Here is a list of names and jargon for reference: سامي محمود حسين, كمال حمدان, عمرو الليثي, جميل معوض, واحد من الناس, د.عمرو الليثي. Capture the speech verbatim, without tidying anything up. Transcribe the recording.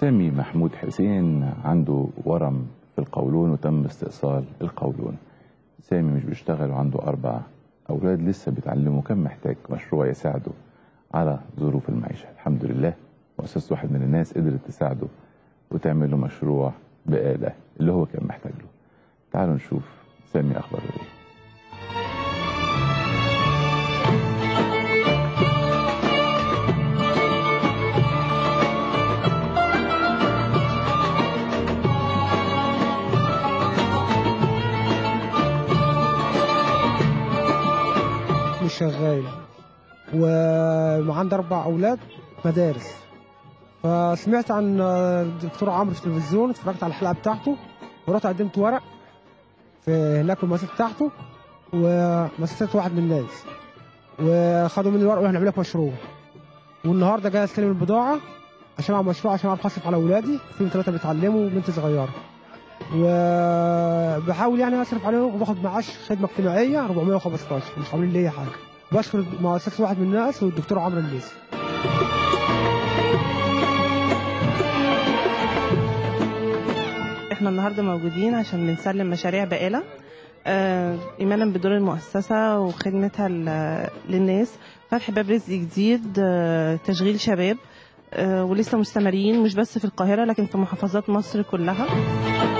سامي محمود حسين عنده ورم في القولون وتم استئصال القولون. سامي مش بيشتغل وعنده أربع أولاد لسه بيتعلموا، كان محتاج مشروع يساعده على ظروف المعيشة. الحمد لله مؤسسة واحد من الناس قدرت تساعده وتعمل له مشروع بآلة اللي هو كان محتاج له. تعالوا نشوف سامي أخباره إيه. شغال وعنده اربع اولاد مدارس، فسمعت عن الدكتور عمرو في التلفزيون، اتفرجت على الحلقه بتاعته ورحت قدمت ورق في هناك المؤسسه بتاعته ومؤسسه واحد من الناس، وخدوا مني الورق وهنعمل لك مشروع. والنهارده جاي استلم البضاعه عشان اعمل مشروع، عشان اعرف اصرف على اولادي، فيهم ثلاثه بيتعلموا وبنت صغيره، وبحاول يعني اصرف عليهم وباخد معاش خدمه اجتماعيه أربعمية وخمستاشر، مش عاملين لي حاجه. بشكر مؤسسه واحد من الناس والدكتور عمرو الليثي. احنا النهارده موجودين عشان بنسلم مشاريع بقاله ايمانا بدور المؤسسه وخدمتها للناس، فتح باب رزق جديد، تشغيل شباب، ولسه مستمرين مش بس في القاهره لكن في محافظات مصر كلها.